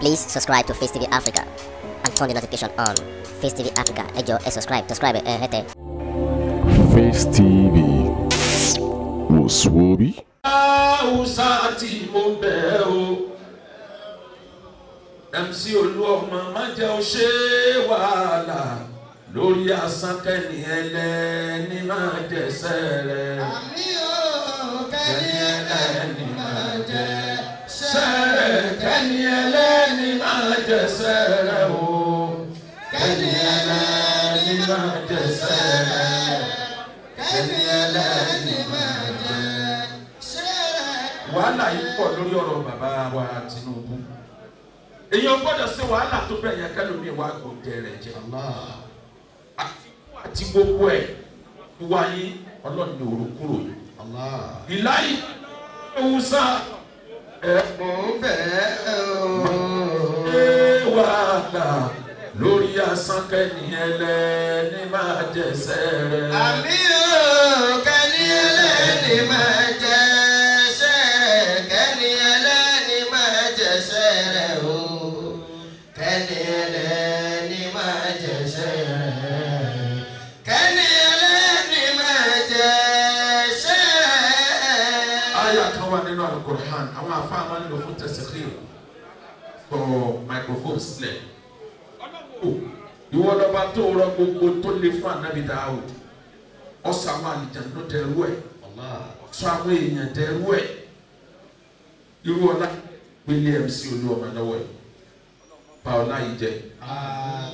Please subscribe to Face TV Africa and turn the notification on. Face TV Africa, ejo, subscribe, hete. Face TV, muswobi. Usati mobeo, MC Oluwa mama jao shewala, lori asanke ni hele ni majesele. Amio kaniele ni majesele, kaniele ni majesele o, kaniele ni majesele, kaniele ni majesele. Wala ipo lori oro baba wa Tinubu. Eyo bodo se wahala to be yan kelomi wa ko dere je Allah ati gbogbo e wa yin Olodun orokuro Allah ilahi usa e mo be o wa ta lori asan ke ni ele ni ma je sere ami o ke ni ele ni ma je Quran. I want to find one of the secret for microphone slave. You want about to go to the fan and it out. Or someone can not tell way. Allah. Some way in their way. You want like Williams, you know, and away. Paula Ije.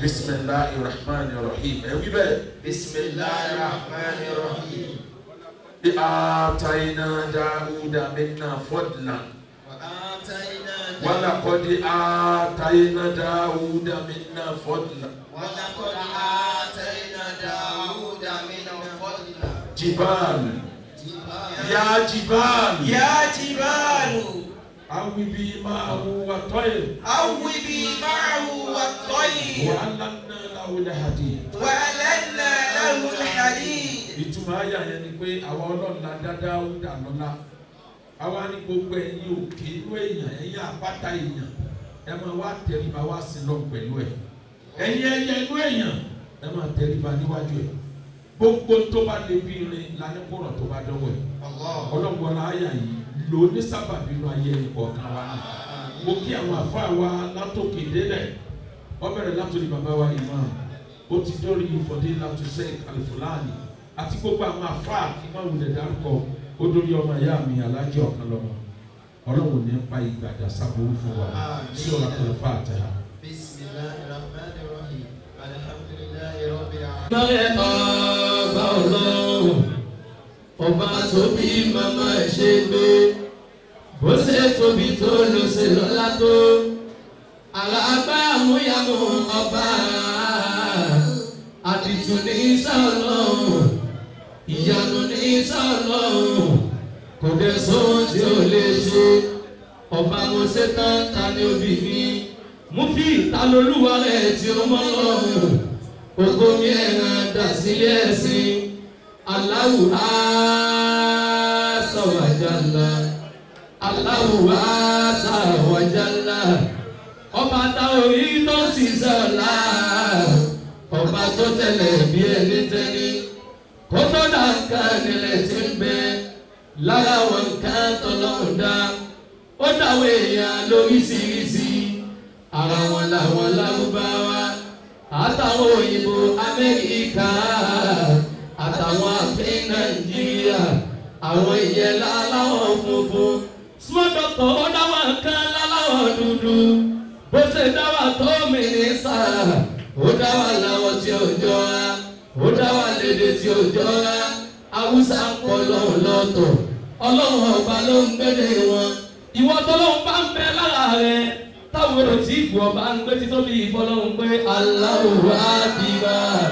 Bismillahirrahmanirrahim. Everybody. Bismillahirrahmanirrahim. آتينا داود منا فضلا ولقد آتينا داود منا فضلا ولقد آتينا داود منا فضلا جبال يا جبال يا جبال أوبي معه والطير أوبي معه والطير وألنا له الحديد وألنا له الحديد Itumaya yani kwe awa olon la dada ou da lola. Awa ni kwe yu ki we nya, enya apata nya. Ema wa teriba wa silon kwe lwe. Enye kwe nya, ema teriba ni wajwe. Boko toba lebi ne, la ne kono toba donwe. Olon gwana aya yi, lo ne sababi lwa ye ni koka wana. Boki awa fa wa, lato kidele. Omere lato li baba wa imam. Oti dori yu fodi lato sey kalifulani. Ati gbogbo àwọn afá kí wọ́n wulẹ̀ dárúkọ ó dórí ọmọ ìyá mi alájọ ọ̀kan lọ́mọ ọlọ́run ní pa ìgbàdà sábòó fún wa sí ọ̀rọ̀ àkànfà àtàrà. Bismillahirrahmanirrahim. Alhamdulillahi rabbil alamin. Bẹ́ẹ̀ ọba ọlọ́run ọba tóbi màmá ẹ̀ ṣe gbé bó ṣe tóbi tó ló ṣe lọ́lá tó àlàbá àmúyàmú ọba àdìtú ní sọ́ọ̀lọ́run. Ìyanu ní sọ́lọ́run kò dé sóhun tí ó lè ṣe ọba mo ṣe tán ta ní obì mi mú fi ìtalolúwa rẹ̀ tí ó mọ́ lọ́rùn ògo mi ẹ̀ràn dà sílé ẹ̀sìn Allahu Azza wa Jalla Allahu Azza wa Jalla ọba táwọn yìí tó sì sọ̀la ọba tó tẹ̀lé bí ẹni tẹ́lẹ̀. Otoda kani letimbe, lara wanka tolonda. Otawe ya loisirisi, arawala ubawa. Atawo ibo Amerika, atawo Afri Nigeria, awoye lala ofufu. Swadoko odawa kala lala odudu, bose dawa tomenesa, odawa lawo jojoa. Odawa lede ti ojola awusa nko lohun loto Ọlọ́hun ọba ló ń gbede wọn ìwọ t'Ọlọ́hun bá ń bẹ lára rẹ tawo ro ti igbo ọba ń gbé ti tó bí ifo Ọlọ́hun pé Allahu Akbar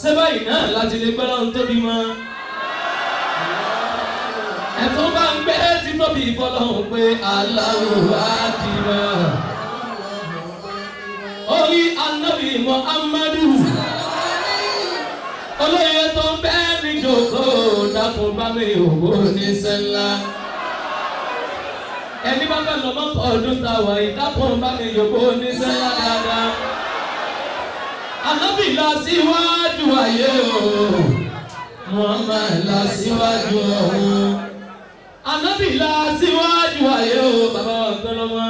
ṣe báyìí náà láti lè pé Ọlọ́hun tó bí mọ́ ẹ tó bá ń gbé ti tó bí ifo Ọlọ́hun pé Allahu Akbar orí Ànábì Muhammadu olóyè tó ń bẹ ní jòkó dákun bá mi òwò ní sẹ́lá ẹni bá fẹ́ lọ mọ́tò ọdún ta wà yìí dápọ̀ bá mi yòókó ní sẹ́yà dáadáa. Ànábì lọ síwájú ayé o, Muhammad lọ síwájú ọ̀hún. Ànábì lọ síwájú ayé o, bàbá wa gbọ́dọ̀ mọ́.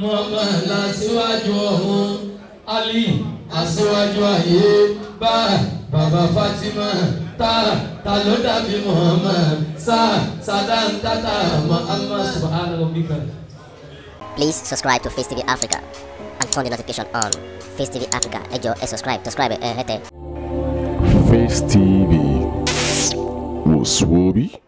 Muhammad lọ síwájú ọ̀hún. Ali aṣíwájú ayé bá bàbá Fatima. Ta ló dàbí Muhammad Sadan Tata Muhammad Subhanahu Bika. Please subscribe to Face TV Africa and turn the notification on. Face TV Africa, ejo, subscribe. Face TV was swoby.